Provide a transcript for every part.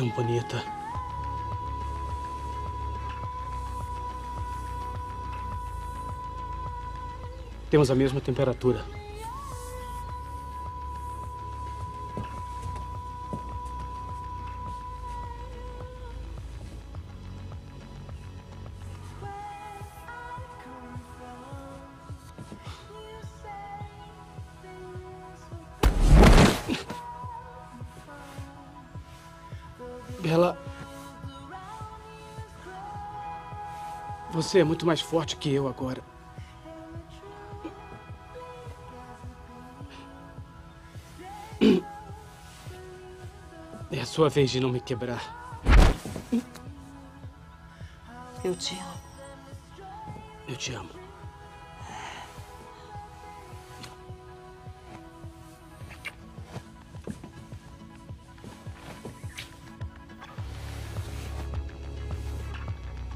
tão bonita. Temos a mesma temperatura. Bella, você é muito mais forte que eu agora. É a sua vez de não me quebrar. Eu te amo. Eu te amo.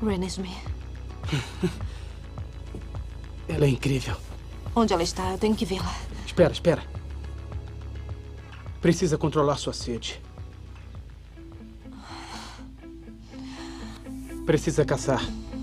Renesmee. Ela é incrível. Onde ela está? Eu tenho que vê-la. Espera, espera. Precisa controlar sua sede. Precisa caçar.